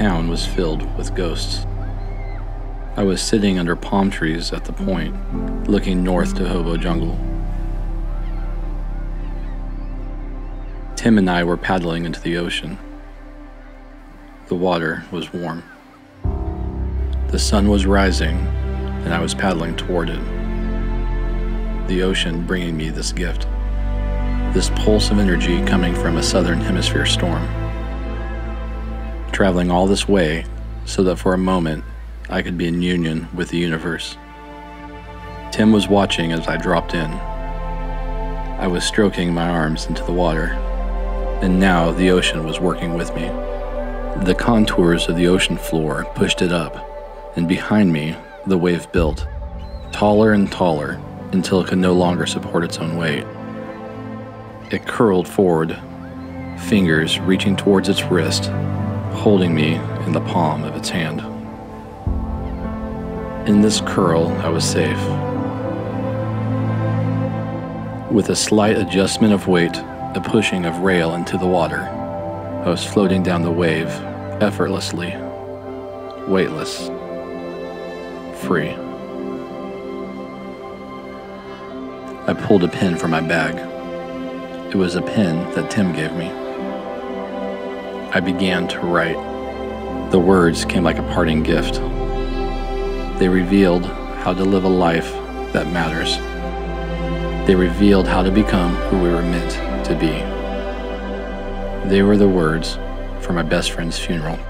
town was filled with ghosts. I was sitting under palm trees at the point, looking north to Hobo Jungle. Tim and I were paddling into the ocean. The water was warm. The sun was rising, and I was paddling toward it. The ocean bringing me this gift, this pulse of energy coming from a southern hemisphere storm. Traveling all this way so that for a moment I could be in union with the universe. Tim was watching as I dropped in. I was stroking my arms into the water, and now the ocean was working with me. The contours of the ocean floor pushed it up, and behind me, the wave built, taller and taller, until it could no longer support its own weight. It curled forward, fingers reaching towards its wrist, holding me in the palm of its hand. In this curl, I was safe. With a slight adjustment of weight, a pushing of rail into the water, I was floating down the wave, effortlessly, weightless, free. I pulled a pin from my bag. It was a pin that Tim gave me. I began to write. The words came like a parting gift. They revealed how to live a life that matters. They revealed how to become who we were meant to be. They were the words for my best friend's funeral.